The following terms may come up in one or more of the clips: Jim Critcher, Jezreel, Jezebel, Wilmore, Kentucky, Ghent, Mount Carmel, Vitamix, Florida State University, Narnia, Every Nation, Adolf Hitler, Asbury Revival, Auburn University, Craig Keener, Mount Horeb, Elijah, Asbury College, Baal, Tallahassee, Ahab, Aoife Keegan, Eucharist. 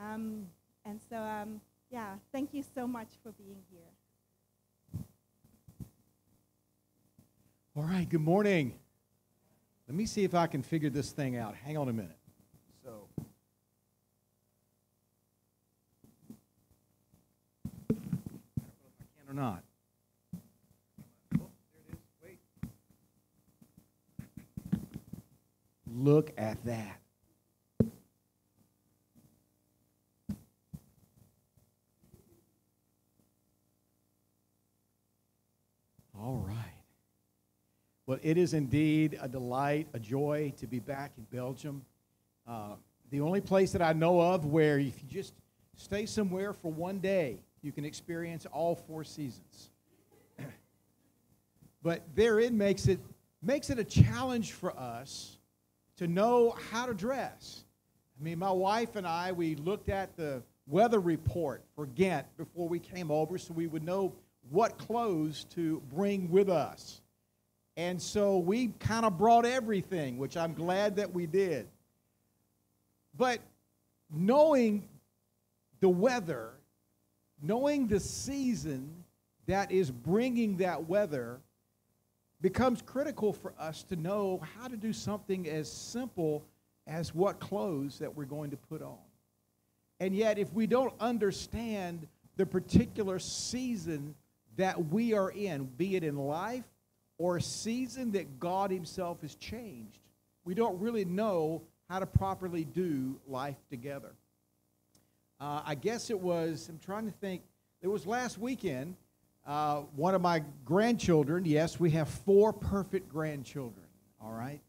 And so, thank you so much for being here. All right, good morning. Let me see if I can figure this thing out. Hang on a minute. So, I don't know if I can or not. Oh, there it is. Wait. Look at that. All right. Well, it is indeed a delight, a joy to be back in Belgium. The only place that I know of where if you just stay somewhere for one day, you can experience all four seasons. But therein makes it a challenge for us to know how to dress. I mean, my wife and I, we looked at the weather report for Ghent before we came over so we would know what clothes to bring with us. And so we kind of brought everything, which I'm glad that we did. But knowing the weather, knowing the season that is bringing that weather, becomes critical for us to know how to do something as simple as what clothes that we're going to put on. And yet, if we don't understand the particular season that we are in, be it in life or a season that God himself has changed, we don't really know how to properly do life together. I guess it was, I'm trying to think, it was last weekend, one of my grandchildren, yes, we have four perfect grandchildren, all right?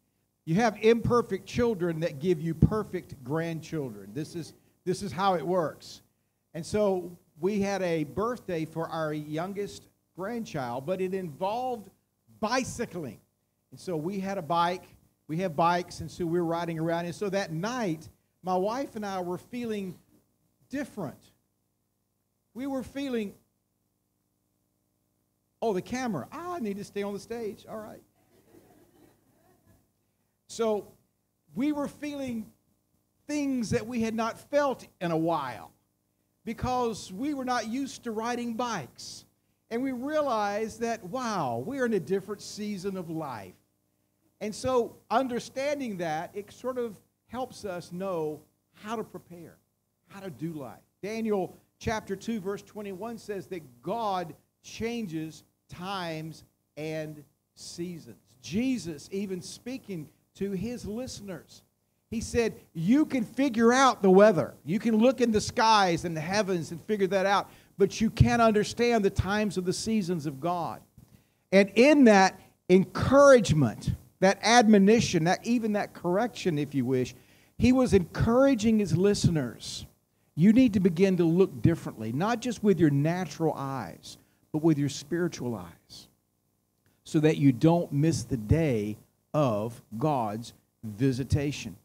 You have imperfect children that give you perfect grandchildren. This is how it works. And so we had a birthday for our youngest grandchild, but it involved bicycling. And so we had a bike. We have bikes, and so we were riding around. And so that night, my wife and I were feeling different. We were feeling, oh, the camera. Ah, I need to stay on the stage. All right. So we were feeling things that we had not felt in a while, because we were not used to riding bikes. And we realized that, wow, we're in a different season of life. And so understanding that, it sort of helps us know how to prepare, how to do life. Daniel chapter 2, verse 21 says that God changes times and seasons. Jesus even speaking to his listeners, he said, you can figure out the weather. You can look in the skies and the heavens and figure that out, but you can't understand the times of the seasons of God. And in that encouragement, that admonition, that even that correction, if you wish, he was encouraging his listeners. You need to begin to look differently, not just with your natural eyes, but with your spiritual eyes, so that you don't miss the day of God's visitation.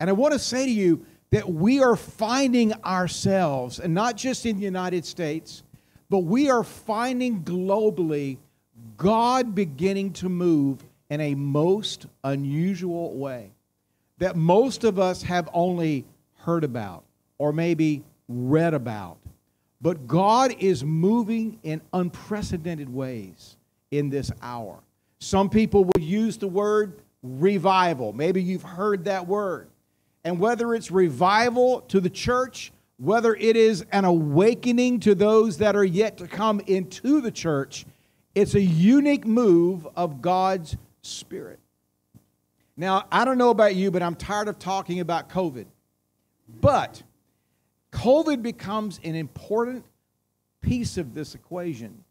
And I want to say to you that we are finding ourselves, and not just in the United States, but we are finding globally God beginning to move in a most unusual way that most of us have only heard about or maybe read about. But God is moving in unprecedented ways in this hour. Some people will use the word revival. Maybe you've heard that word. And whether it's revival to the church, whether it is an awakening to those that are yet to come into the church, it's a unique move of God's Spirit. Now, I don't know about you, but I'm tired of talking about COVID. But COVID becomes an important piece of this equation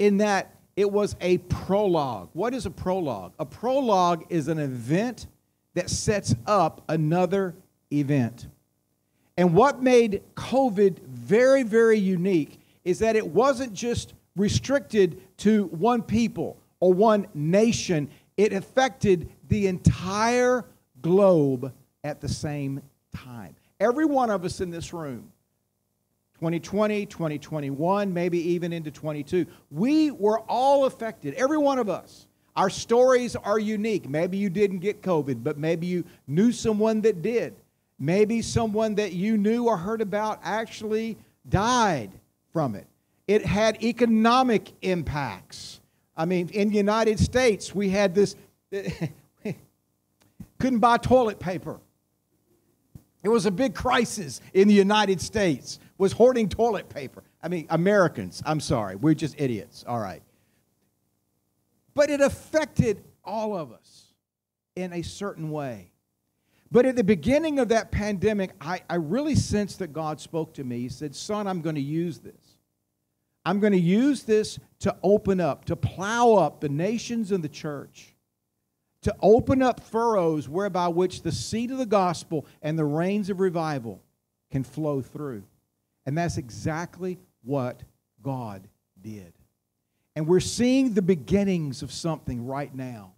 in that it was a prologue. What is a prologue? A prologue is an event that sets up another event. And what made COVID very, very unique is that it wasn't just restricted to one people or one nation. It affected the entire globe at the same time. Every one of us in this room, 2020, 2021, maybe even into 2022, we were all affected, every one of us. Our stories are unique. Maybe you didn't get COVID, but maybe you knew someone that did. Maybe someone that you knew or heard about actually died from it. It had economic impacts. I mean, in the United States, we had this, couldn't buy toilet paper. It was a big crisis in the United States, was hoarding toilet paper. I mean, Americans, I'm sorry, we're just idiots, all right. But it affected all of us in a certain way. But at the beginning of that pandemic, I really sensed that God spoke to me. He said, son, I'm going to use this. I'm going to use this to open up, to plow up the nations and the church, to open up furrows whereby which the seed of the gospel and the rains of revival can flow through. And that's exactly what God did. And we're seeing the beginnings of something right now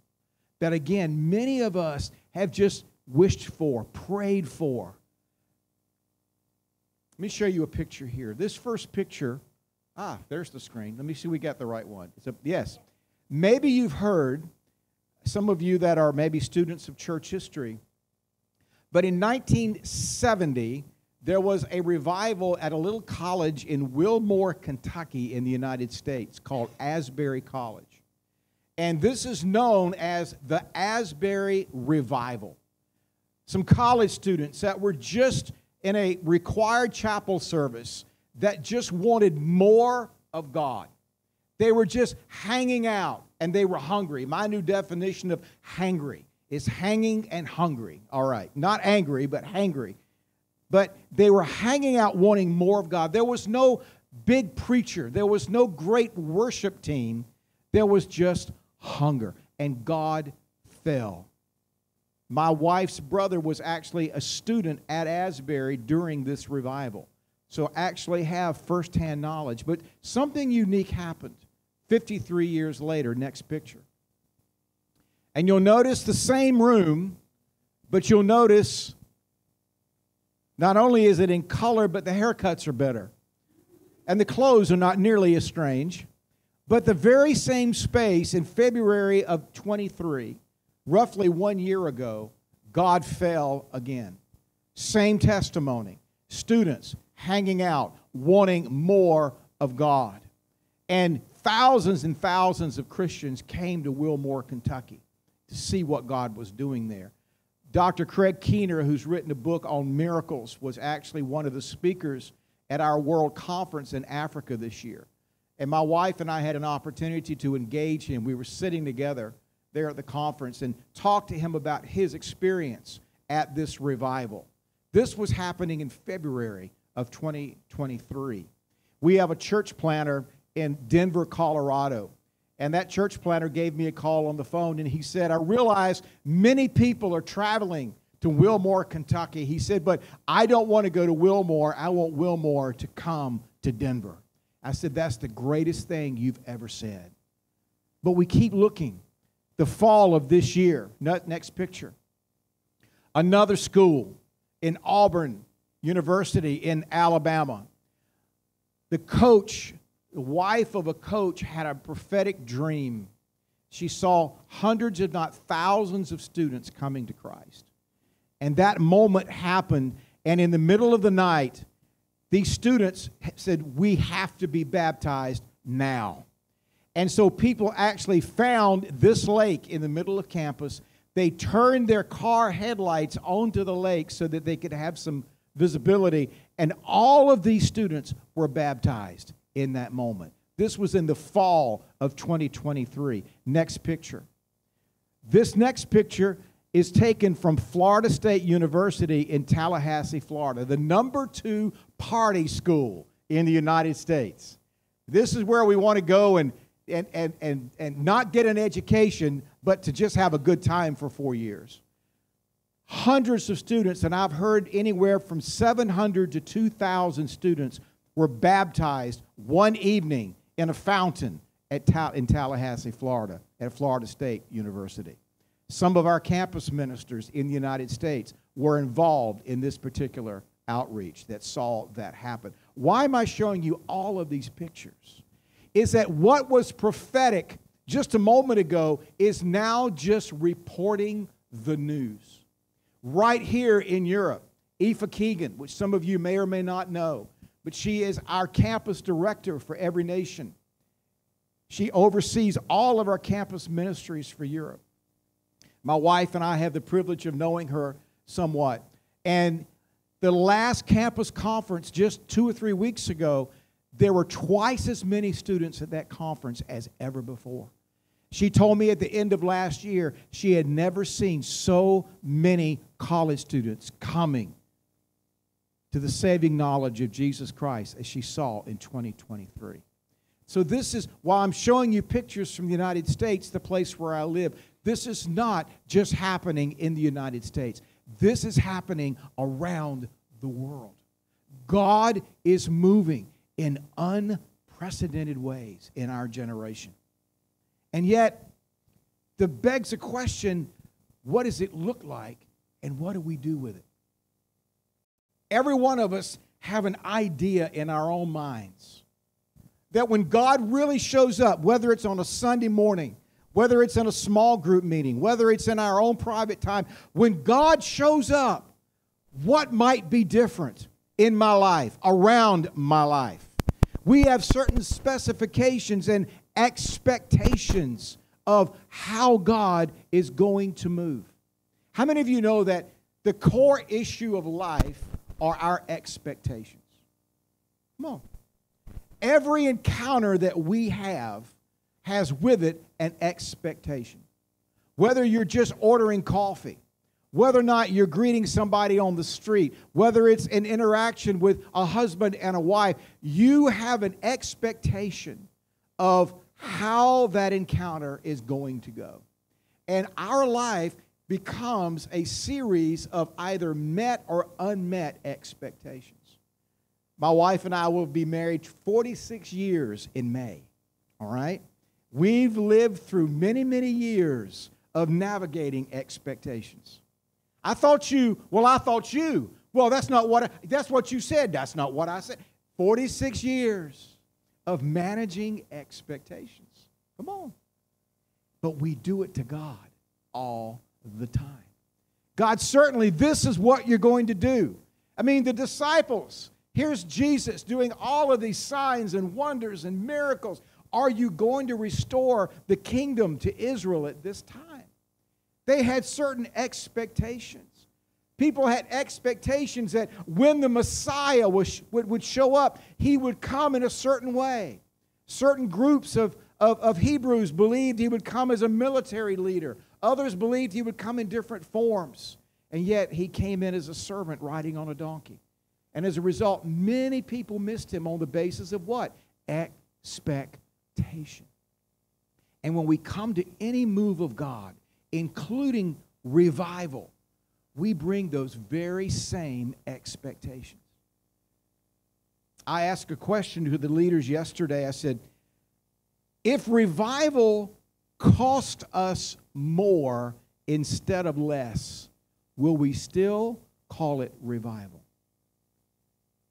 that, again, many of us have just wished for, prayed for. Let me show you a picture here. This first picture, there's the screen. Let me see we got the right one. Yes. Maybe you've heard, some of you that are maybe students of church history, but in 1970, there was a revival at a little college in Wilmore, Kentucky in the United States called Asbury College. And this is known as the Asbury Revival. Some college students that were just in a required chapel service that just wanted more of God. They were just hanging out and they were hungry. My new definition of hangry is hanging and hungry. All right, not angry, but hangry. But they were hanging out wanting more of God. There was no big preacher. There was no great worship team. There was just hunger. And God fell. My wife's brother was actually a student at Asbury during this revival. So actually have firsthand knowledge. But something unique happened 53 years later. Next picture. And you'll notice the same room, but you'll notice not only is it in color, but the haircuts are better. And the clothes are not nearly as strange. But the very same space in February of 23, roughly 1 year ago, God fell again. Same testimony. Students hanging out, wanting more of God. And thousands of Christians came to Wilmore, Kentucky to see what God was doing there. Dr. Craig Keener, who's written a book on miracles, was actually one of the speakers at our World Conference in Africa this year. And my wife and I had an opportunity to engage him. We were sitting together there at the conference and talked to him about his experience at this revival. This was happening in February of 2023. We have a church planter in Denver, Colorado. And that church planter gave me a call on the phone, and he said, I realize many people are traveling to Wilmore, Kentucky. He said, but I don't want to go to Wilmore. I want Wilmore to come to Denver. I said, that's the greatest thing you've ever said. But we keep looking. The fall of this year, next picture, another school in Auburn University in Alabama. The coach, the wife of a coach, had a prophetic dream. She saw hundreds, if not thousands, of students coming to Christ. And that moment happened, and in the middle of the night, these students said, we have to be baptized now. And so people actually found this lake in the middle of campus. They turned their car headlights onto the lake so that they could have some visibility. And all of these students were baptized in that moment. This was in the fall of 2023. Next picture. This next picture is taken from Florida State University in Tallahassee, Florida, the #2 party school in the United States. This is where we want to go and not get an education, but to just have a good time for 4 years. Hundreds of students, and I've heard anywhere from 700 to 2,000 students were baptized one evening in a fountain in Tallahassee, Florida, at Florida State University. Some of our campus ministers in the United States were involved in this particular outreach that saw that happen. Why am I showing you all of these pictures? Is that what was prophetic just a moment ago is now just reporting the news. Right here in Europe, Aoife Keegan, which some of you may or may not know, but she is our campus director for Every Nation. She oversees all of our campus ministries for Europe. My wife and I have the privilege of knowing her somewhat. And the last campus conference, just 2 or 3 weeks ago, there were twice as many students at that conference as ever before. She told me at the end of last year she had never seen so many college students coming to the saving knowledge of Jesus Christ as she saw in 2023. So this is, while I'm showing you pictures from the United States, the place where I live, this is not just happening in the United States. This is happening around the world. God is moving in unprecedented ways in our generation. And yet, that begs a question, what does it look like and what do we do with it? Every one of us have an idea in our own minds that when God really shows up, whether it's on a Sunday morning, whether it's in a small group meeting, whether it's in our own private time, when God shows up, what might be different in my life, around my life? We have certain specifications and expectations of how God is going to move. How many of you know that the core issue of life are our expectations? Come on. Every encounter that we have has with it an expectation. Whether you're just ordering coffee, whether or not you're greeting somebody on the street, whether it's an interaction with a husband and a wife, you have an expectation of how that encounter is going to go. And our life becomes a series of either met or unmet expectations. My wife and I will be married 46 years in May, all right? We've lived through many, many years of navigating expectations. I thought you. Well, that's what you said. That's not what I said. 46 years of managing expectations. Come on. But we do it to God all the time. God, certainly this is what you're going to do. I mean, the disciples... Here's Jesus doing all of these signs and wonders and miracles. Are you going to restore the kingdom to Israel at this time? They had certain expectations. People had expectations that when the Messiah would show up, he would come in a certain way. Certain groups of Hebrews believed he would come as a military leader. Others believed he would come in different forms. And yet he came in as a servant riding on a donkey. And as a result, many people missed him on the basis of what? Expectation. And when we come to any move of God, including revival, we bring those very same expectations. I asked a question to the leaders yesterday. I said, if revival cost us more instead of less, will we still call it revival?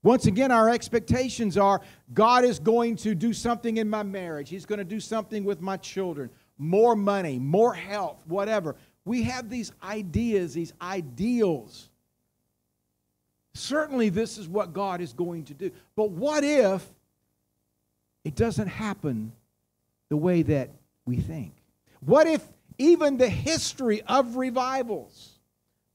Once again, our expectations are God is going to do something in my marriage. He's going to do something with my children. More money, more health, whatever. We have these ideas, these ideals. Certainly this is what God is going to do. But what if it doesn't happen the way that we think? What if even the history of revivals,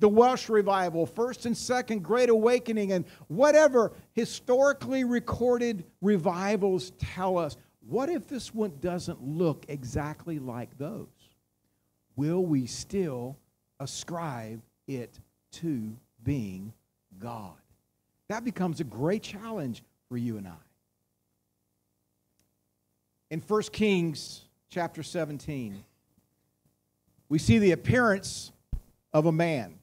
the Welsh Revival, First and Second Great Awakening, and whatever historically recorded revivals tell us, what if this one doesn't look exactly like those? Will we still ascribe it to being God? That becomes a great challenge for you and I. In 1 Kings chapter 17, we see the appearance of a man.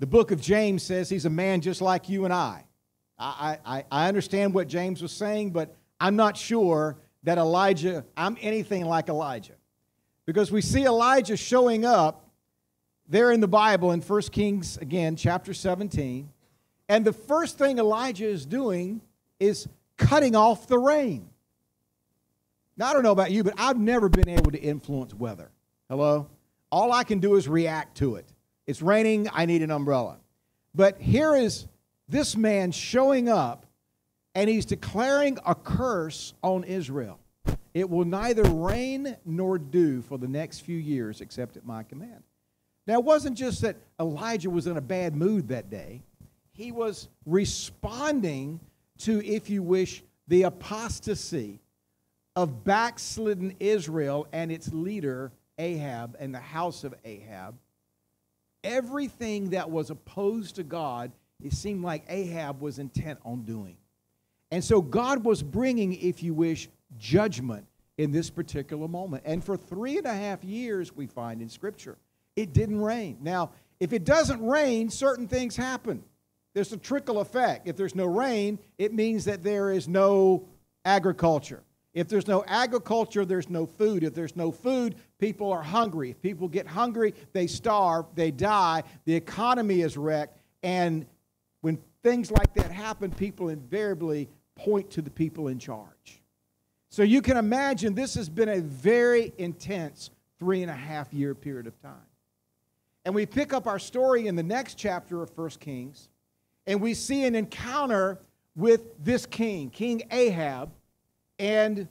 The book of James says he's a man just like you and I. I understand what James was saying, but I'm not sure that I'm anything like Elijah. Because we see Elijah showing up there in the Bible in 1 Kings, again, chapter 17. And the first thing Elijah is doing is cutting off the rain. Now, I don't know about you, but I've never been able to influence weather. Hello? All I can do is react to it. It's raining, I need an umbrella. But here is this man showing up, and he's declaring a curse on Israel. It will neither rain nor dew for the next few years except at my command. Now, it wasn't just that Elijah was in a bad mood that day. He was responding to, if you wish, the apostasy of backslidden Israel and its leader, Ahab, and the house of Ahab. Everything that was opposed to God, it seemed like Ahab was intent on doing. And so God was bringing, if you wish, judgment in this particular moment. And for 3.5 years, we find in Scripture, it didn't rain. Now, if it doesn't rain, certain things happen. There's a trickle effect. If there's no rain, it means that there is no agriculture. If there's no agriculture, there's no food. If there's no food, people are hungry. If people get hungry, they starve, they die, the economy is wrecked. And when things like that happen, people invariably point to the people in charge. So you can imagine this has been a very intense 3.5 year period of time. And we pick up our story in the next chapter of 1 Kings, and we see an encounter with this king, King Ahab, and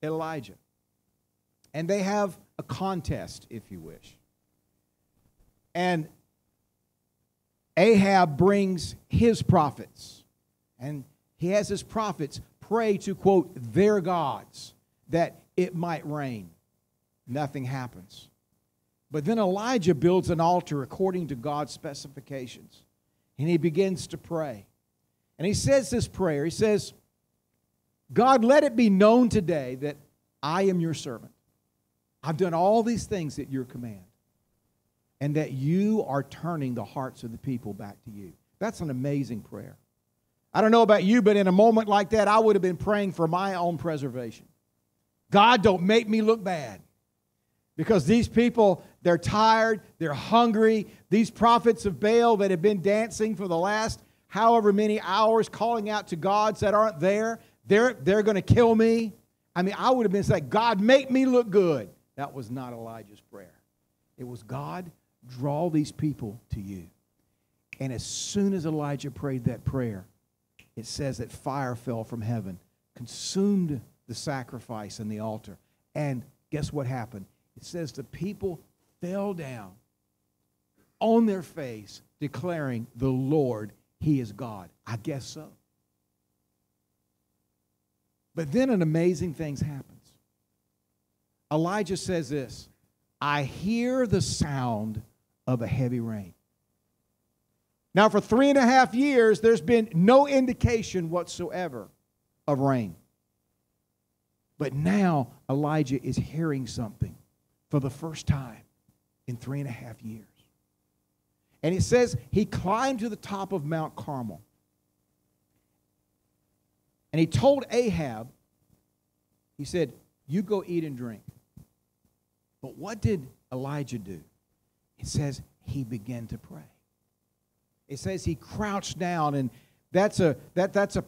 Elijah. And they have a contest, if you wish. And Ahab brings his prophets, and he has his prophets pray to, quote, their gods, that it might rain. Nothing happens. But then Elijah builds an altar according to God's specifications, and he begins to pray. And he says this prayer. He says, God, let it be known today that I am your servant. I've done all these things at your command, and that you are turning the hearts of the people back to you. That's an amazing prayer. I don't know about you, but in a moment like that, I would have been praying for my own preservation. God, don't make me look bad. Because these people, they're tired, they're hungry. These prophets of Baal that have been dancing for the last however many hours, calling out to gods that aren't there, they're going to kill me. I mean, I would have been saying, God, make me look good. That was not Elijah's prayer. It was, God, draw these people to you. And as soon as Elijah prayed that prayer, it says that fire fell from heaven, consumed the sacrifice and the altar. And guess what happened? It says the people fell down on their face, declaring, the Lord, He is God. I guess so. But then an amazing thing happens. Elijah says this, I hear the sound of a heavy rain. Now, for 3.5 years, there's been no indication whatsoever of rain. But now Elijah is hearing something for the first time in 3.5 years. And it says he climbed to the top of Mount Carmel. And he told Ahab, he said, you go eat and drink. But what did Elijah do? It says he began to pray. It says he crouched down, and that's a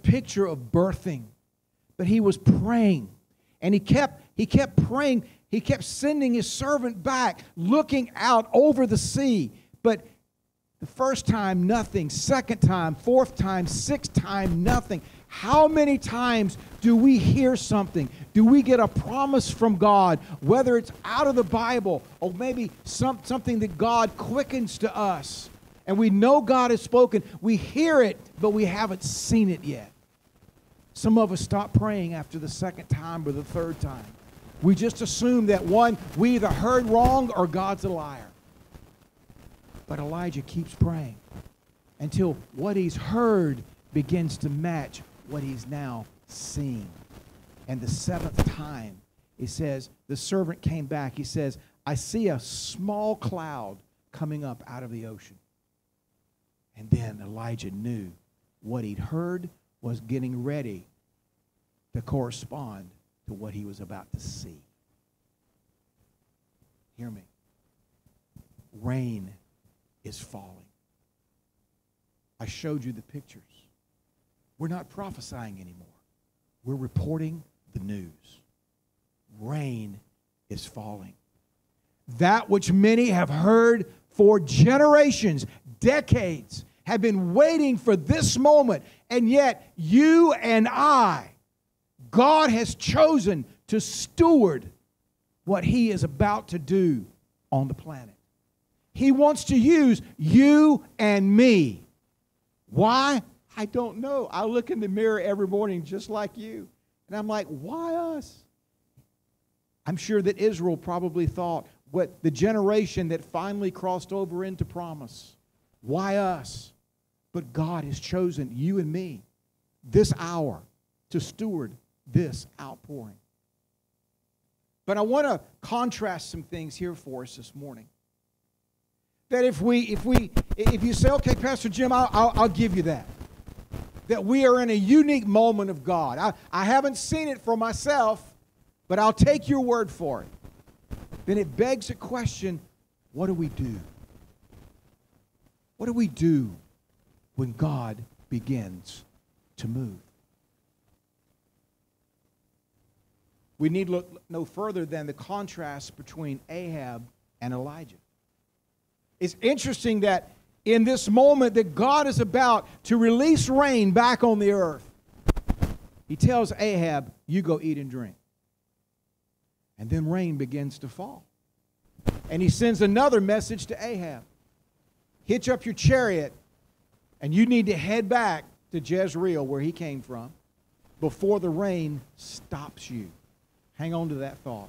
picture of birthing. But he was praying, and he kept praying. He kept sending his servant back, looking out over the sea. But the first time, nothing. Second time, fourth time, sixth time, nothing. How many times do we hear something? Do we get a promise from God, whether it's out of the Bible or maybe something that God quickens to us? And we know God has spoken. We hear it, but we haven't seen it yet. Some of us stop praying after the second time or the third time. We just assume that, one, we either heard wrong or God's a liar. But Elijah keeps praying until what he's heard begins to match what he's now seeing. And the seventh time, he says, the servant came back. He says, I see a small cloud coming up out of the ocean. And then Elijah knew what he'd heard was getting ready to correspond to what he was about to see. Hear me. Rain is falling. I showed you the pictures. We're not prophesying anymore. We're reporting the news. Rain is falling. That which many have heard for generations, decades have been waiting for this moment, and yet you and I, God has chosen to steward what He is about to do on the planet. He wants to use you and me. Why? I don't know. I look in the mirror every morning just like you, and I'm like, why us? I'm sure that Israel probably thought, what the generation that finally crossed over into promise, why us? But God has chosen you and me this hour to steward this outpouring. But I want to contrast some things here for us this morning. That if you say, okay, Pastor Jim, I'll give you that. That we are in a unique moment of God. I haven't seen it for myself, but I'll take your word for it. Then it begs a question, what do we do? What do we do when God begins to move? We need look no further than the contrast between Ahab and Elijah. It's interesting that in this moment that God is about to release rain back on the earth, He tells Ahab, you go eat and drink. And then rain begins to fall. And He sends another message to Ahab. Hitch up your chariot, and you need to head back to Jezreel, where he came from, before the rain stops you. Hang on to that thought.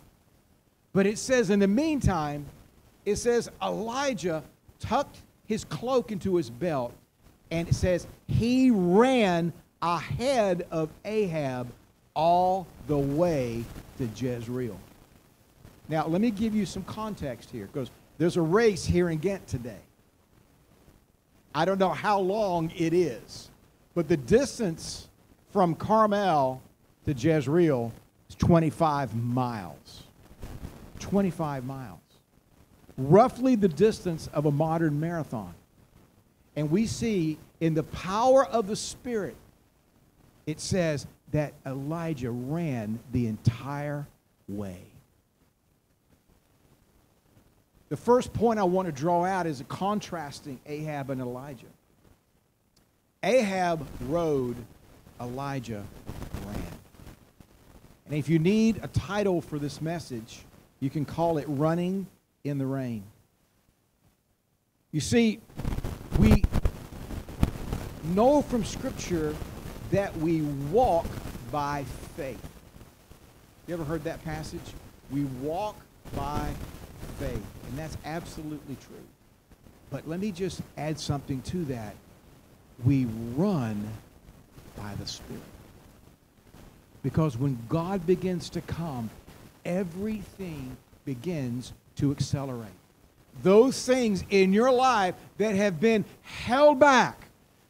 But it says, in the meantime, it says Elijah tucked his cloak into his belt, and it says he ran ahead of Ahab all the way to Jezreel. Now, let me give you some context here, because there's a race here in Ghent today. I don't know how long it is, but the distance from Carmel to Jezreel is 25 miles. 25 miles. Roughly the distance of a modern marathon. And we see in the power of the Spirit, it says that Elijah ran the entire way. The first point I want to draw out is a contrasting Ahab and Elijah. Ahab rode, Elijah ran. And if you need a title for this message, you can call it Running in the Rain. You see, we know from Scripture that we walk by faith. You ever heard that passage? We walk by faith, and that's absolutely true. But let me just add something to that. We run by the Spirit. Because when God begins to come, everything begins to accelerate. Those things in your life that have been held back,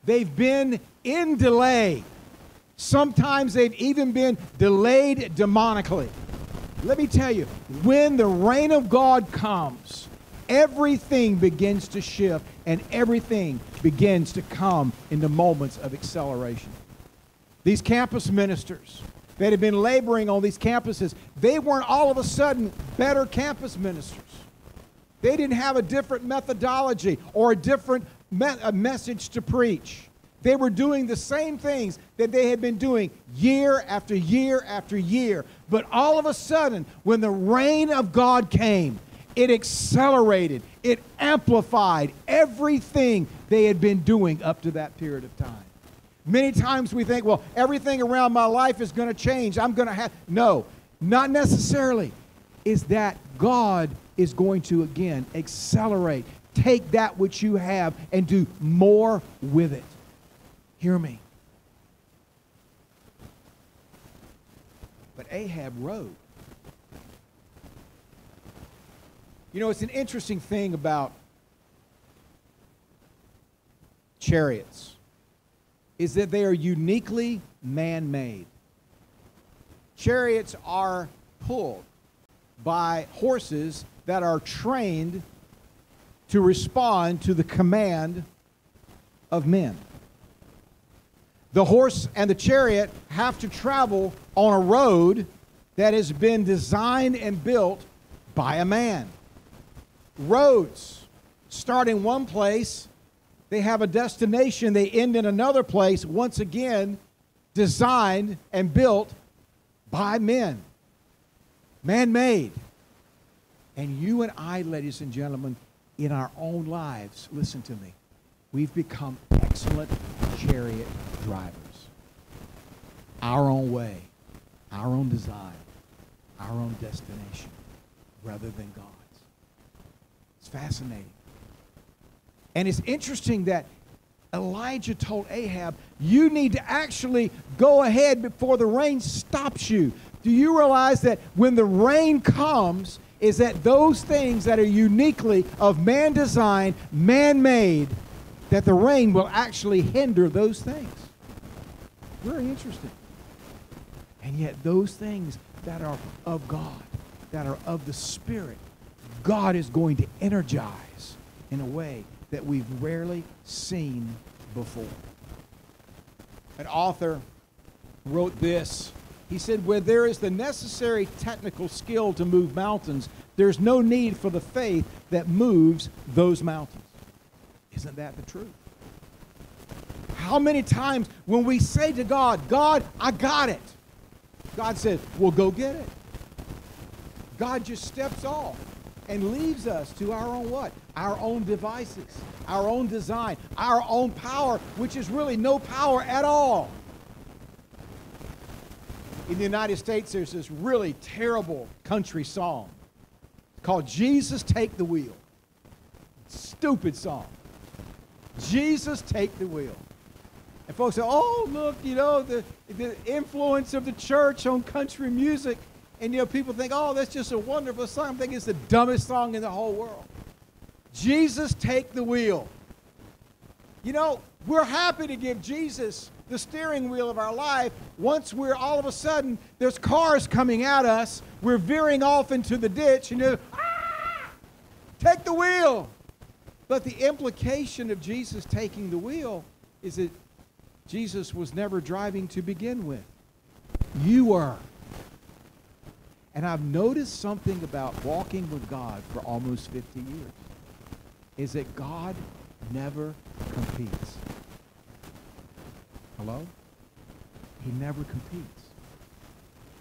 they've been in delay. Sometimes they've even been delayed demonically. Let me tell you, when the reign of God comes, everything begins to shift and everything begins to come in the moments of acceleration. These campus ministers that have been laboring on these campuses, they weren't all of a sudden better campus ministers. They didn't have a different methodology or a different message to preach. They were doing the same things that they had been doing year after year after year. But all of a sudden, when the reign of God came, it accelerated, it amplified everything they had been doing up to that period of time. Many times we think, well, everything around my life is going to change. I'm going to have... No, not necessarily. It's that God is going to, again, accelerate. Take that which you have and do more with it. Hear me. But Ahab rode. You know, it's an interesting thing about chariots is that they are uniquely man-made. Chariots are pulled by horses that are trained to respond to the command of men. The horse and the chariot have to travel on a road that has been designed and built by a man. Roads start in one place They have a destination. They end in another place, once again, designed and built by men, man-made. And you and I, ladies and gentlemen, in our own lives, listen to me, we've become excellent chariot drivers. Our own way, our own design, our own destination, rather than God's. It's fascinating. And it's interesting that Elijah told Ahab, you need to actually go ahead before the rain stops you. Do you realize that when the rain comes, is that those things that are uniquely of man-designed, man-made, that the rain will actually hinder those things? Very interesting. And yet those things that are of God, that are of the Spirit, God is going to energize in a way that we've rarely seen before. An author wrote this. He said, where there is the necessary technical skill to move mountains, there's no need for the faith that moves those mountains. Isn't that the truth? How many times when we say to God, God, I got it, God says, well, go get it. God just steps off and leaves us to our own what? Our own devices, our own design, our own power, which is really no power at all. In the United States, there's this really terrible country song called Jesus Take the Wheel. Stupid song. Jesus Take the Wheel. And folks say, oh, look, you know, the influence of the church on country music. And, you know, people think, oh, that's just a wonderful song. I'm thinking it's the dumbest song in the whole world. Jesus Take the Wheel. You know, we're happy to give Jesus the steering wheel of our life once we're all of a sudden, there's cars coming at us. We're veering off into the ditch. And you're, ah! Take the wheel. But the implication of Jesus taking the wheel is that Jesus was never driving to begin with. You were. And I've noticed something about walking with God for almost 50 years is that God never competes. Hello? He never competes.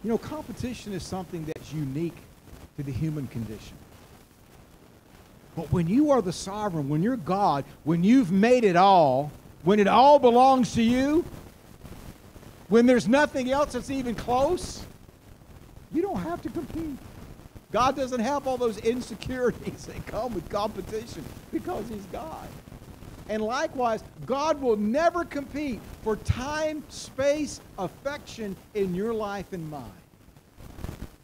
You know, competition is something that's unique to the human condition. But when you are the sovereign, when you're God, when you've made it all, when it all belongs to you, when there's nothing else that's even close, you don't have to compete. God doesn't have all those insecurities that come with competition because he's God. And likewise, God will never compete for time, space, affection in your life and mine.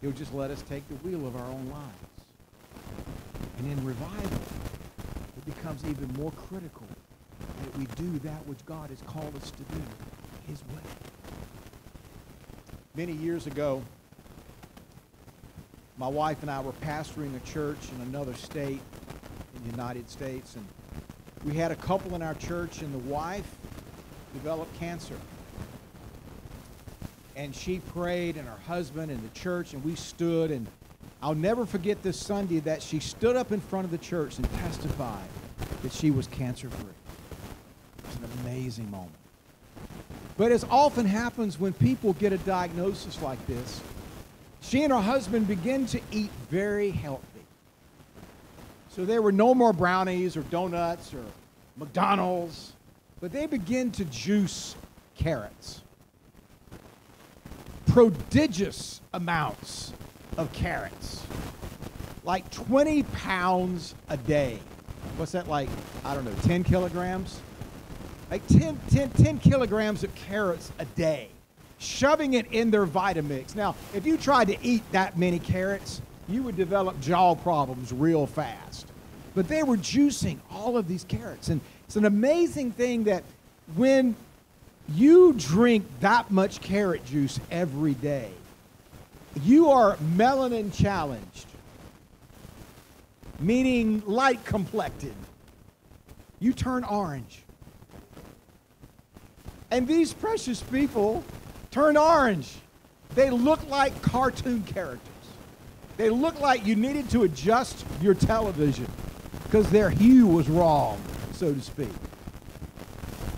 He'll just let us take the wheel of our own lives. And in revival, it becomes even more critical that we do that which God has called us to do his way. Many years ago, my wife and I were pastoring a church in another state in the United States, and we had a couple in our church, and the wife developed cancer. And she prayed, and her husband, and the church, and we stood, and I'll never forget this Sunday that she stood up in front of the church and testified that she was cancer-free. It was an amazing moment. But as often happens when people get a diagnosis like this, she and her husband began to eat very healthy. So there were no more brownies or donuts or McDonald's, but they began to juice carrots. Prodigious amounts of carrots, like 20 pounds a day. What's that like? I don't know, 10 kilograms? Like 10 kilograms of carrots a day. Shoving it in their Vitamix. Now, if you tried to eat that many carrots, you would develop jaw problems real fast. But they were juicing all of these carrots. And it's an amazing thing that when you drink that much carrot juice every day, you are melanin challenged, meaning light complected. You turn orange. And these precious people turn orange. They look like cartoon characters. They look like you needed to adjust your television because their hue was wrong, so to speak.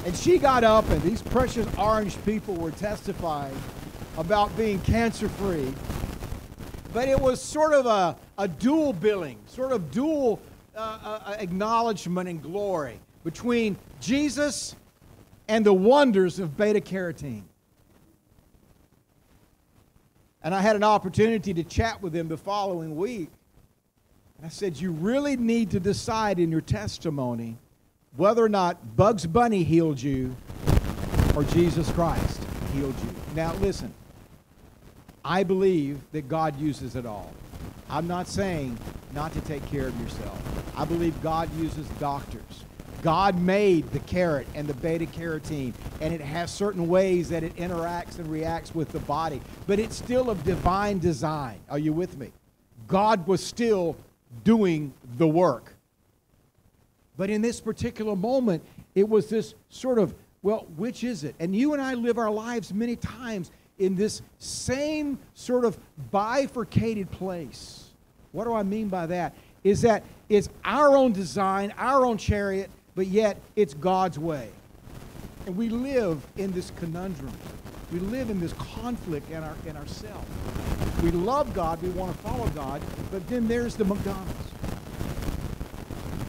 And she got up, and these precious orange people were testifying about being cancer-free. But it was sort of a dual billing, sort of dual acknowledgement and glory between Jesus and the wonders of beta-carotene. And I had an opportunity to chat with him the following week. And I said, you really need to decide in your testimony whether or not Bugs Bunny healed you or Jesus Christ healed you. Now, listen, I believe that God uses it all. I'm not saying not to take care of yourself. I believe God uses doctors. God made the carrot and the beta-carotene, and it has certain ways that it interacts and reacts with the body. But it's still of divine design. Are you with me? God was still doing the work. But in this particular moment, it was this sort of, well, which is it? And you and I live our lives many times in this same sort of bifurcated place. What do I mean by that? Is that it's our own design, our own chariot, but yet it's God's way. And we live in this conundrum. We live in this conflict in ourselves. We love God, we want to follow God, but then there's the McDonald's.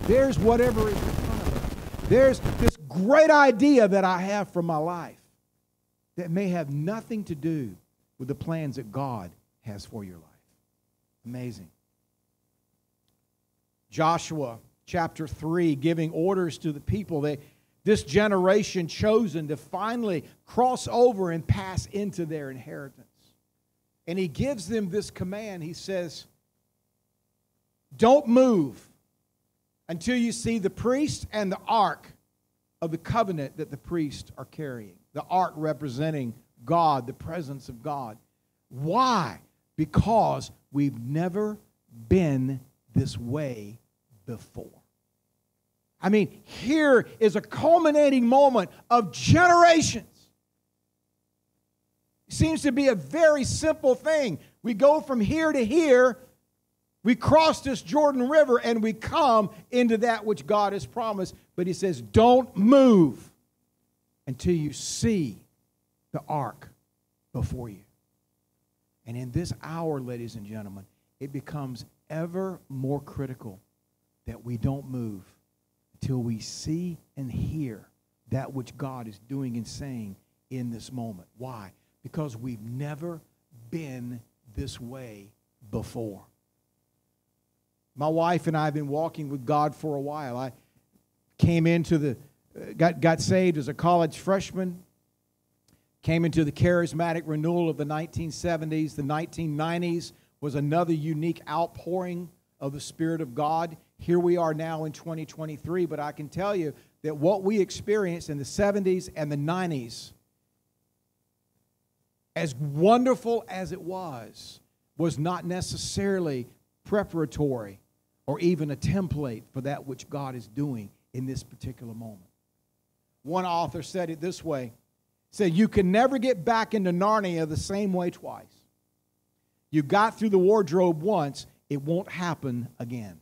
There's whatever is in front of us. There's this great idea that I have for my life that may have nothing to do with the plans that God has for your life. Amazing. Joshua chapter 3, giving orders to the people, this generation chosen to finally cross over and pass into their inheritance. And he gives them this command. He says, don't move until you see the priest and the ark of the covenant that the priests are carrying. The ark representing God, the presence of God. Why? Because we've never been this way before. I mean, here is a culminating moment of generations. It seems to be a very simple thing. We go from here to here, we cross this Jordan River, and we come into that which God has promised. But he says, don't move until you see the ark before you. And in this hour, ladies and gentlemen, it becomes ever more critical that we don't move till we see and hear that which God is doing and saying in this moment. Why? Because we've never been this way before. My wife and I have been walking with God for a while. I came into got saved as a college freshman, came into the charismatic renewal of the 1970s, the 1990s, was another unique outpouring of the Spirit of God. Here we are now in 2023, but I can tell you that what we experienced in the 70s and the 90s, as wonderful as it was not necessarily preparatory or even a template for that which God is doing in this particular moment. One author said it this way. He said, you can never get back into Narnia the same way twice. You got through the wardrobe once, it won't happen again.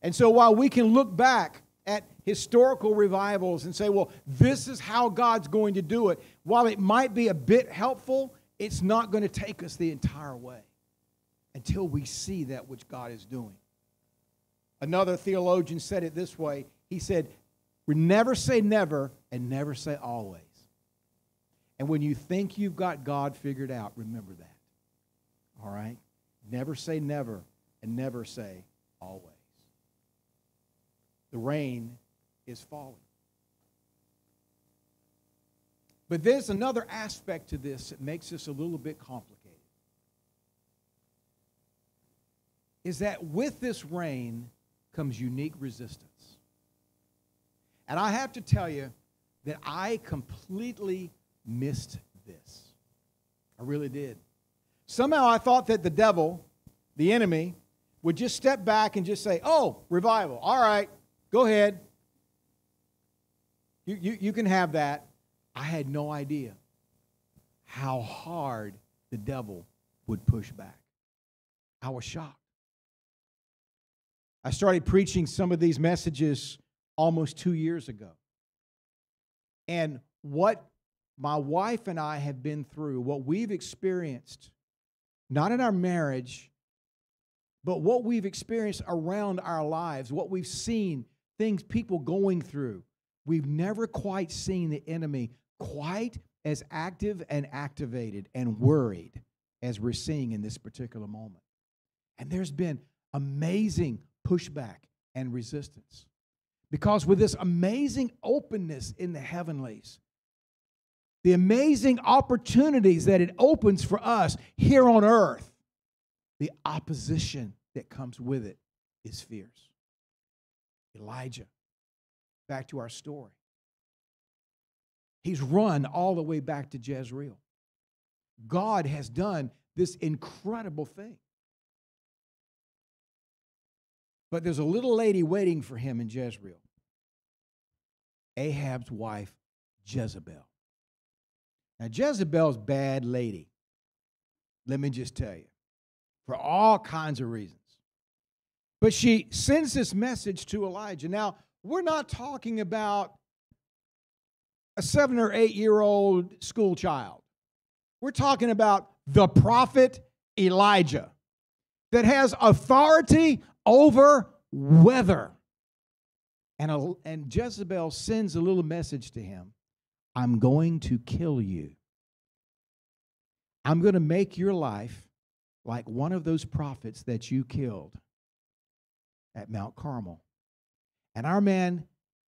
And so while we can look back at historical revivals and say, well, this is how God's going to do it, while it might be a bit helpful, it's not going to take us the entire way until we see that which God is doing. Another theologian said it this way. He said, we never say never and never say always. And when you think you've got God figured out, remember that. All right? Never say never and never say always. The rain is falling. But there's another aspect to this that makes this a little bit complicated. Is that with this rain comes unique resistance. And I have to tell you that I completely missed this. I really did. Somehow I thought that the devil, the enemy, would just step back and just say, oh, revival, all right, go ahead. You can have that. I had no idea how hard the devil would push back. I was shocked. I started preaching some of these messages almost 2 years ago. And what my wife and I have been through, what we've experienced, not in our marriage, but what we've experienced around our lives, what we've seen, things people going through, we've never quite seen the enemy quite as active and activated and worried as we're seeing in this particular moment. And there's been amazing pushback and resistance. Because with this amazing openness in the heavenlies, the amazing opportunities that it opens for us here on earth, the opposition that comes with it is fierce. Elijah, back to our story. He's run all the way back to Jezreel. God has done this incredible thing. But there's a little lady waiting for him in Jezreel. Ahab's wife, Jezebel. Now, Jezebel's a bad lady. Let me just tell you. For all kinds of reasons. But she sends this message to Elijah. Now, we're not talking about a 7- or 8-year-old school child. We're talking about the prophet Elijah that has authority over weather. And Jezebel sends a little message to him. I'm going to kill you. I'm going to make your life like one of those prophets that you killed at Mount Carmel. And our man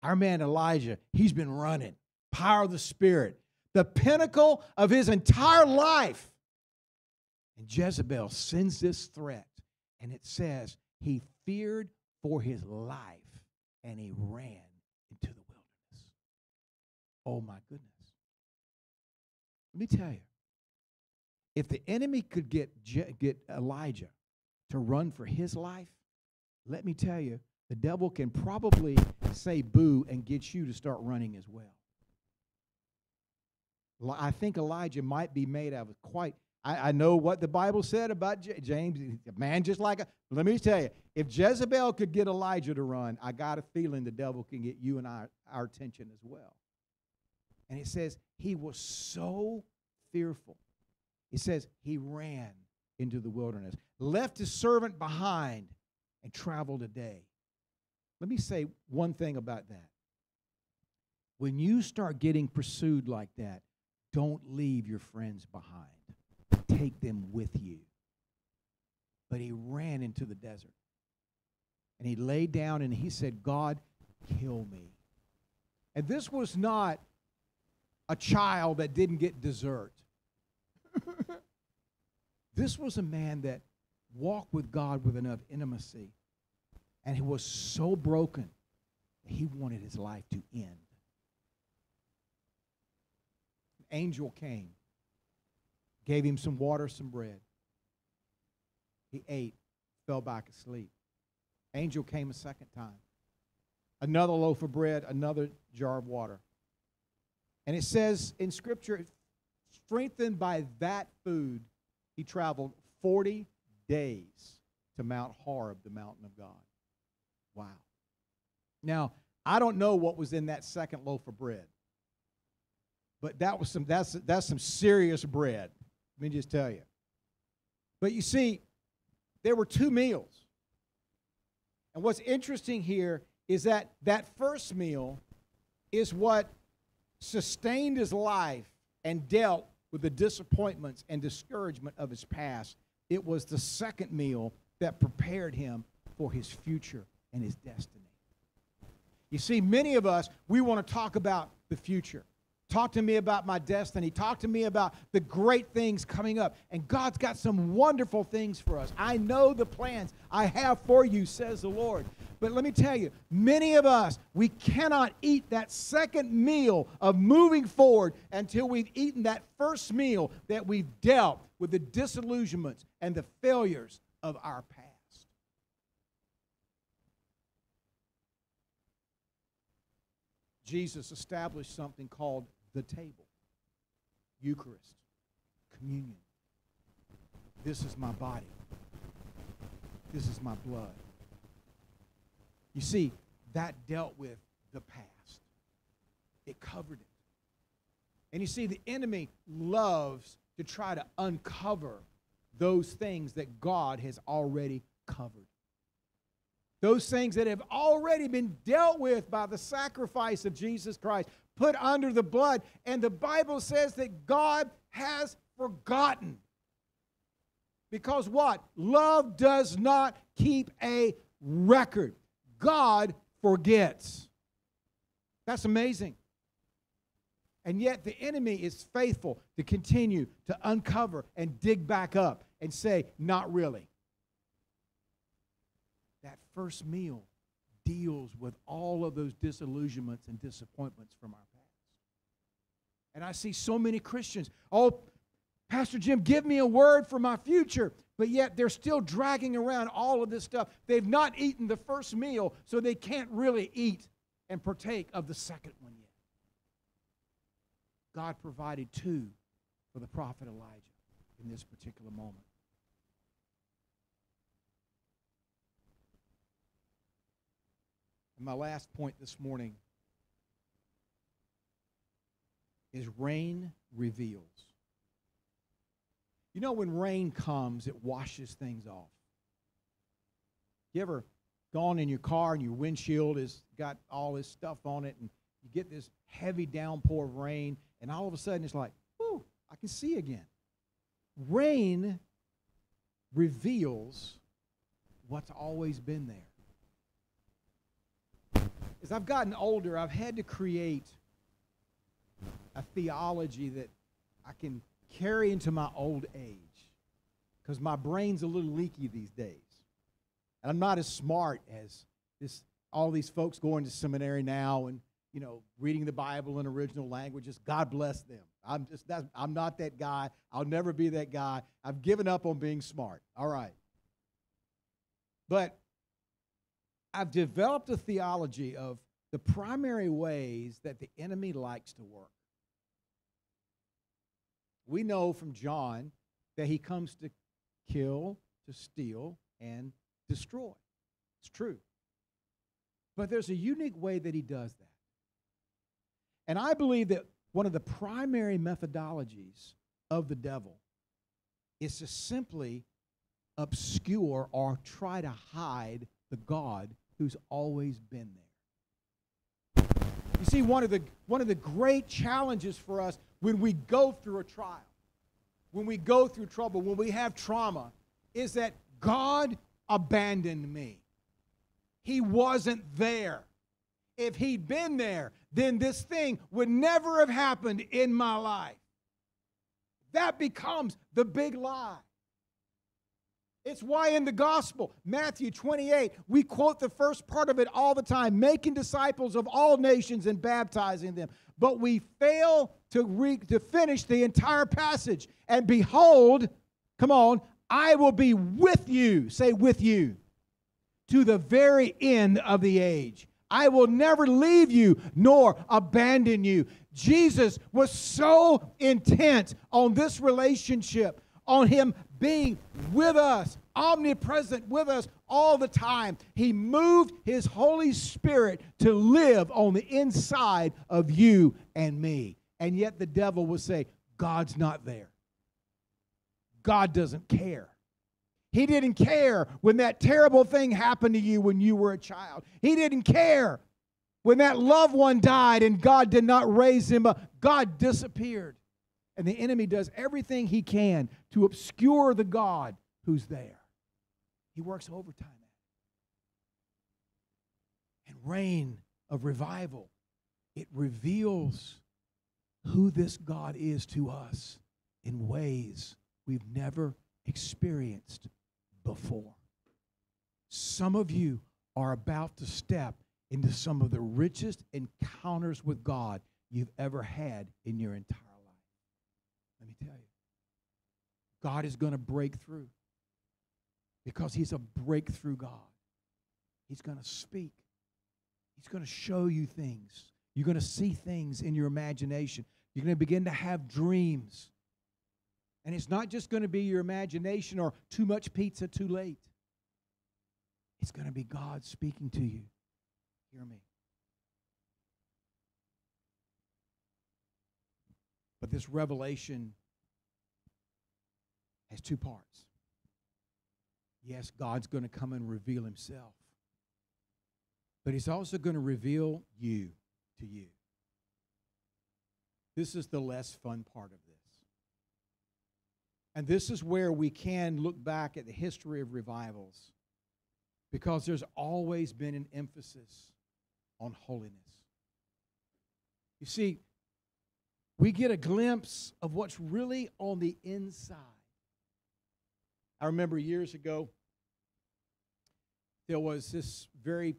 Elijah, he's been running. Power of the Spirit. The pinnacle of his entire life. And Jezebel sends this threat. And it says he feared for his life. And he ran into the wilderness. Oh my goodness. Let me tell you. If the enemy could get Elijah to run for his life, let me tell you, the devil can probably say boo and get you to start running as well. I think Elijah might be made out of quite, I know what the Bible said about James, a man just like, let me tell you, if Jezebel could get Elijah to run, I got a feeling the devil can get you and our attention as well. And it says he was so fearful. It says he ran into the wilderness, left his servant behind, and traveled a day. Let me say one thing about that. When you start getting pursued like that, don't leave your friends behind. Take them with you. But he ran into the desert. And he laid down and he said, God, kill me. And this was not a child that didn't get dessert. This was a man that walked with God with enough intimacy, and he was so broken that he wanted his life to end. An angel came, gave him some water, some bread. He ate, fell back asleep. Angel came a second time. Another loaf of bread, another jar of water. And it says in Scripture, strengthened by that food, he traveled 40 days to Mount Horeb, the mountain of God. Wow. Now, I don't know what was in that second loaf of bread. But that was that's some serious bread. Let me just tell you. But you see, there were two meals. And what's interesting here is that that first meal is what sustained his life and dealt with the disappointments and discouragement of his past. It was the second meal that prepared him for his future and his destiny. You see, many of us, we want to talk about the future. Talk to me about my destiny. Talk to me about the great things coming up. And God's got some wonderful things for us. I know the plans I have for you, says the Lord. But let me tell you, many of us, we cannot eat that second meal of moving forward until we've eaten that first meal that we've dealt with the disillusionments and the failures of our past. Jesus established something called the table, Eucharist, communion. This is my body. This is my blood. You see, that dealt with the past. It covered it. And you see, the enemy loves to try to uncover those things that God has already covered. Those things that have already been dealt with by the sacrifice of Jesus Christ, put under the blood. And the Bible says that God has forgotten. Because what? Love does not keep a record. God forgets. That's amazing. And yet the enemy is faithful to continue to uncover and dig back up and say, not really. That first meal deals with all of those disillusionments and disappointments from our past. And I see so many Christians, oh, Pastor Jim, give me a word for my future. But yet they're still dragging around all of this stuff. They've not eaten the first meal, so they can't really eat and partake of the second one yet. God provided two for the prophet Elijah in this particular moment. And my last point this morning is rain reveals. You know, when rain comes, it washes things off. You ever gone in your car and your windshield has got all this stuff on it, and you get this heavy downpour of rain, and all of a sudden it's like, whew, I can see again. Rain reveals what's always been there. As I've gotten older, I've had to create a theology that I can carry into my old age, because my brain's a little leaky these days. And I'm not as smart as all these folks going to seminary now and, you know, reading the Bible in original languages. God bless them. I'm not that guy. I'll never be that guy. I've given up on being smart. All right. But I've developed a theology of the primary ways that the enemy likes to work. We know from John that he comes to kill, to steal, and destroy. It's true. But there's a unique way that he does that. And I believe that one of the primary methodologies of the devil is to simply obscure or try to hide the God who's always been there. You see, one of the great challenges for us when we go through a trial, when we go through trouble, when we have trauma, is that God abandoned me. He wasn't there. If he'd been there, then this thing would never have happened in my life. That becomes the big lie. It's why in the gospel, Matthew 28, we quote the first part of it all the time, making disciples of all nations and baptizing them. But we fail to finish the entire passage. And behold, come on, I will be with you, say with you, to the very end of the age. I will never leave you nor abandon you. Jesus was so intent on this relationship, on him being with us, omnipresent with us all the time. He moved his Holy Spirit to live on the inside of you and me. And yet the devil will say, God's not there. God doesn't care. He didn't care when that terrible thing happened to you when you were a child. He didn't care when that loved one died and God did not raise him up. God disappeared. And the enemy does everything he can to obscure the God who's there. He works overtime. And rain of revival, it reveals who this God is to us in ways we've never experienced before. Some of you are about to step into some of the richest encounters with God you've ever had in your entire life. Let me tell you, God is going to break through, because he's a breakthrough God. He's going to speak. He's going to show you things. You're going to see things in your imagination. You're going to begin to have dreams. And it's not just going to be your imagination or too much pizza too late. It's going to be God speaking to you. Hear me. But this revelation has two parts. Yes, God's going to come and reveal himself. But he's also going to reveal you to you. This is the less fun part of this. And this is where we can look back at the history of revivals, because there's always been an emphasis on holiness. You see, we get a glimpse of what's really on the inside. I remember years ago, there was this very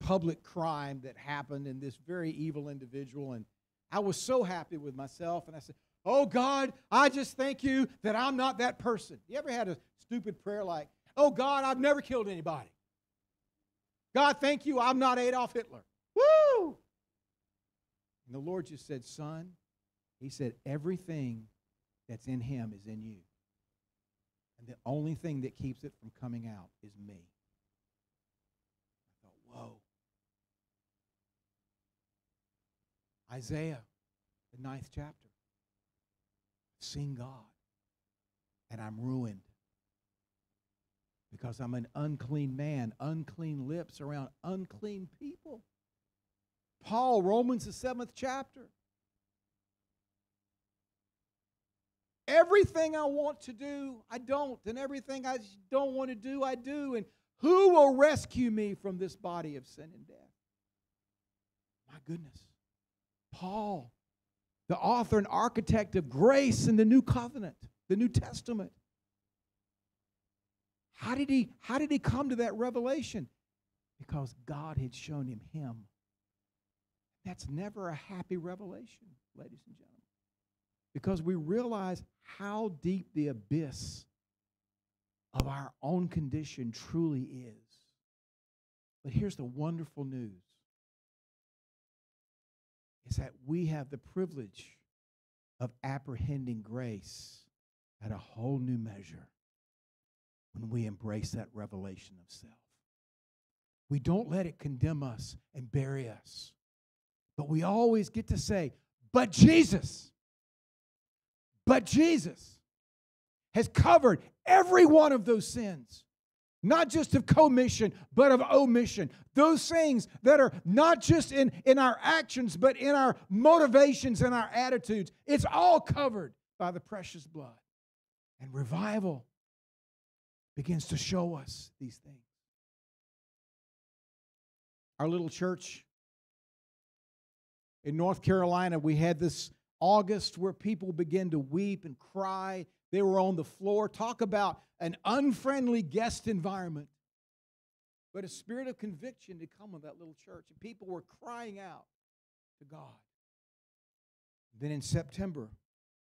public crime that happened and this very evil individual, and I was so happy with myself, and I said, "Oh, God, I just thank you that I'm not that person." You ever had a stupid prayer like, "Oh, God, I've never killed anybody. God, thank you, I'm not Adolf Hitler. Woo!" And the Lord just said, "Son," he said, "everything that's in him is in you. And the only thing that keeps it from coming out is me." I thought, whoa. Isaiah, the 9th chapter. Seen God, and I'm ruined because I'm an unclean man, unclean lips around unclean people. Paul, Romans, the 7th chapter. Everything I want to do, I don't, and everything I don't want to do, I do. And who will rescue me from this body of sin and death? My goodness. Paul, the author and architect of grace in the New Covenant, the New Testament. How did he come to that revelation? Because God had shown him him. That's never a happy revelation, ladies and gentlemen, because we realize how deep the abyss of our own condition truly is. But here's the wonderful news. Is that we have the privilege of apprehending grace at a whole new measure when we embrace that revelation of self. We don't let it condemn us and bury us, but we always get to say, but Jesus has covered every one of those sins. Not just of commission, but of omission. Those things that are not just in our actions, but in our motivations and our attitudes. It's all covered by the precious blood. And revival begins to show us these things. Our little church in North Carolina, we had this August where people began to weep and cry. They were on the floor. Talk about an unfriendly guest environment. But a spirit of conviction had come of that little church, and people were crying out to God. Then in September,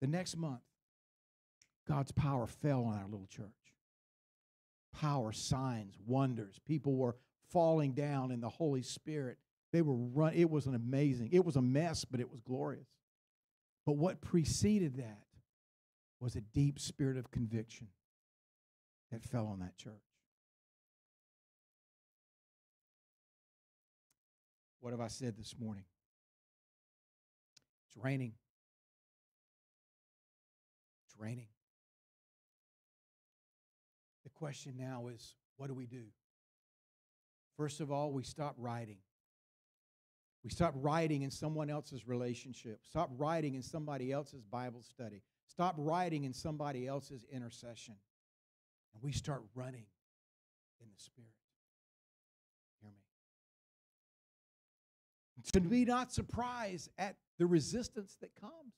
the next month, God's power fell on our little church. Power, signs, wonders. People were falling down in the Holy Spirit. They were running. It was an amazing. It was a mess, but it was glorious. But what preceded that was a deep spirit of conviction that fell on that church. What have I said this morning? It's raining. It's raining. The question now is, what do we do? First of all, we stop writing. We stop writing in someone else's relationship. Stop writing in somebody else's Bible study. Stop writing in somebody else's intercession. And we start running in the Spirit. Hear me. To be not surprised at the resistance that comes.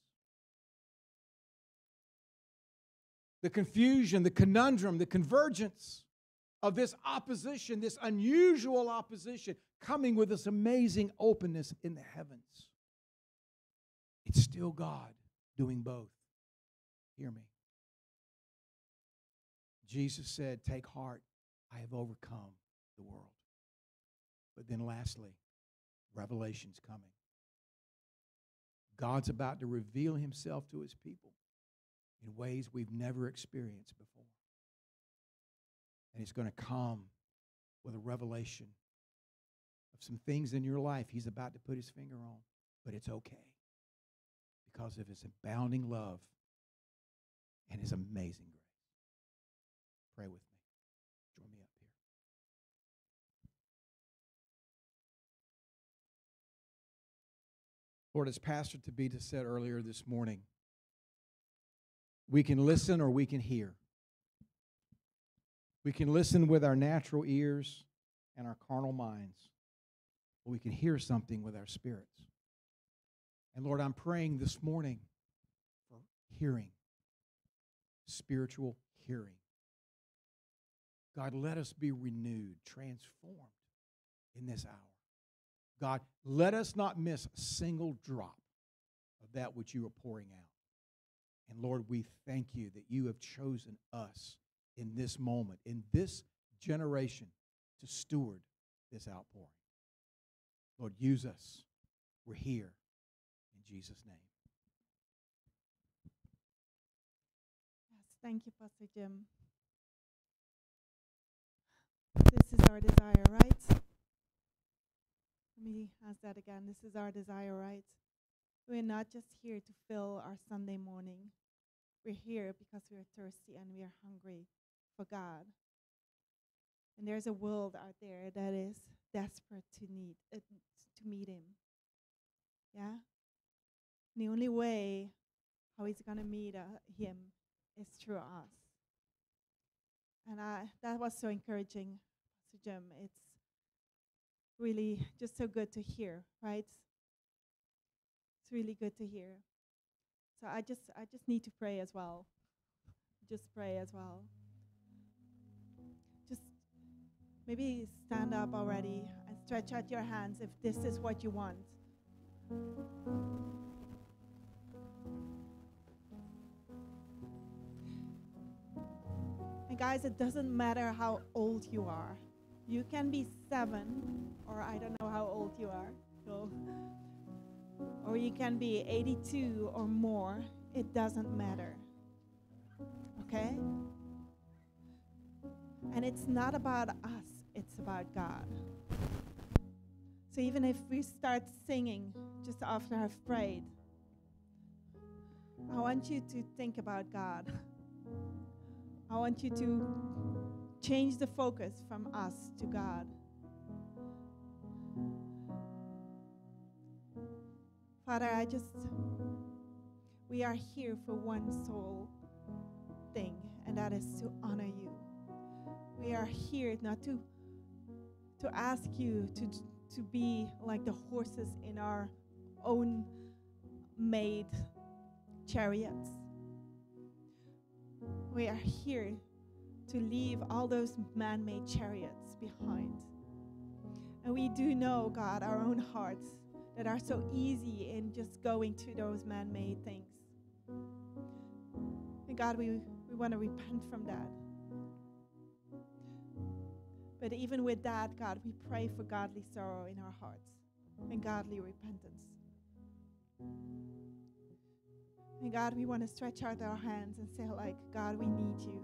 The confusion, the conundrum, the convergence of this opposition, this unusual opposition, coming with this amazing openness in the heavens. It's still God doing both. Hear me. Jesus said, "Take heart, I have overcome the world." But then lastly, revelation's coming. God's about to reveal himself to his people in ways we've never experienced before. And it's going to come with a revelation of some things in your life he's about to put his finger on, but it's okay. because of his abounding love and his amazing grace. Pray with me. Join me up here. Lord, as Pastor Tabitha said earlier this morning, we can listen or we can hear. We can listen with our natural ears and our carnal minds, or we can hear something with our spirits. And Lord, I'm praying this morning for hearing, spiritual hearing. God, let us be renewed, transformed in this hour. God, let us not miss a single drop of that which you are pouring out. And Lord, we thank you that you have chosen us in this moment, in this generation, to steward this outpouring. Lord, use us. We're here. In Jesus' name. Yes, thank you, Pastor Jim. This is our desire, right? Let me ask that again. This is our desire, right? We're not just here to fill our Sunday morning. We're here because we are thirsty and we are hungry for God. And there's a world out there that is desperate to meet him. Yeah? And the only way how he's going to meet him is through us. And that was so encouraging to Jim. It's really just so good to hear, right? It's really good to hear. So I just need to pray as well. Just pray as well. Maybe stand up already and stretch out your hands if this is what you want. And guys, it doesn't matter how old you are. You can be 7, or I don't know how old you are. So. Or you can be 82 or more. It doesn't matter. Okay? And it's not about us. It's about God. So even if we start singing just after I've prayed, I want you to think about God. I want you to change the focus from us to God. Father, we are here for one sole thing, and that is to honor you. We are here not to ask you to be like the horses in our own made chariots. We are here to leave all those man-made chariots behind. And we do know, God, our own hearts that are so easy in just going to those man-made things. And God, we want to repent from that. But even with that, God, we pray for godly sorrow in our hearts and godly repentance. And God, we want to stretch out our hands and say, like, God, we need you.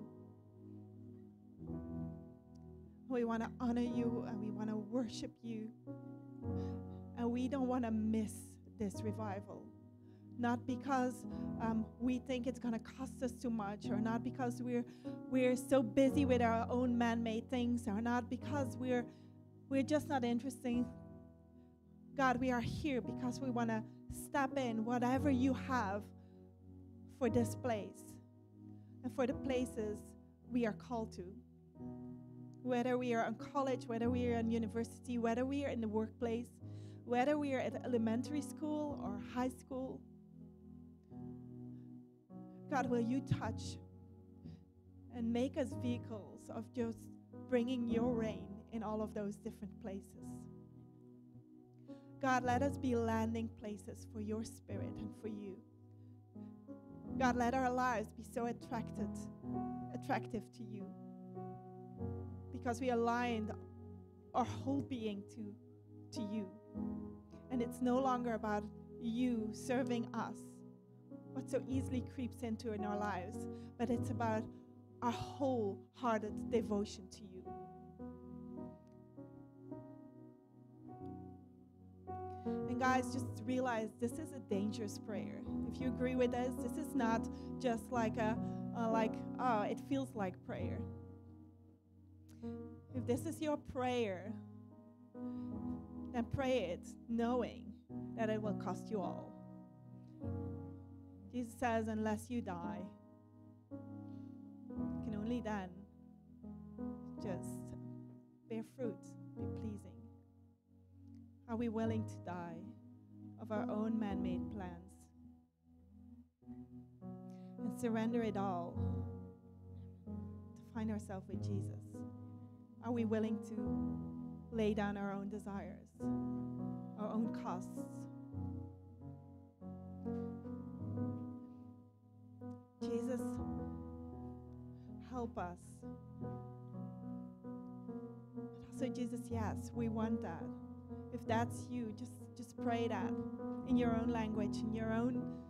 We want to honor you and we want to worship you. And we don't want to miss this revival. Not because we think it's going to cost us too much, or not because we're so busy with our own man-made things, or not because we're just not interesting. God, we are here because we want to step in whatever you have for this place and for the places we are called to. Whether we are in college, whether we are in university, whether we are in the workplace, whether we are at elementary school or high school, God, will you touch and make us vehicles of just bringing your reign in all of those different places. God, let us be landing places for your spirit and for you. God, let our lives be so attractive to you, because we aligned our whole being to you. And it's no longer about you serving us, what so easily creeps into in our lives, but it's about our wholehearted devotion to you. And guys, just realize this is a dangerous prayer. If you agree with us, this is not just like it feels like prayer. If this is your prayer, then pray it knowing that it will cost you all. Jesus says, unless you die, you can only then just bear fruit, be pleasing. Are we willing to die of our own man-made plans and surrender it all to find ourselves with Jesus? Are we willing to lay down our own desires, our own costs? Jesus, help us. But also, Jesus, yes, we want that. If that's you, just pray that in your own language, in your own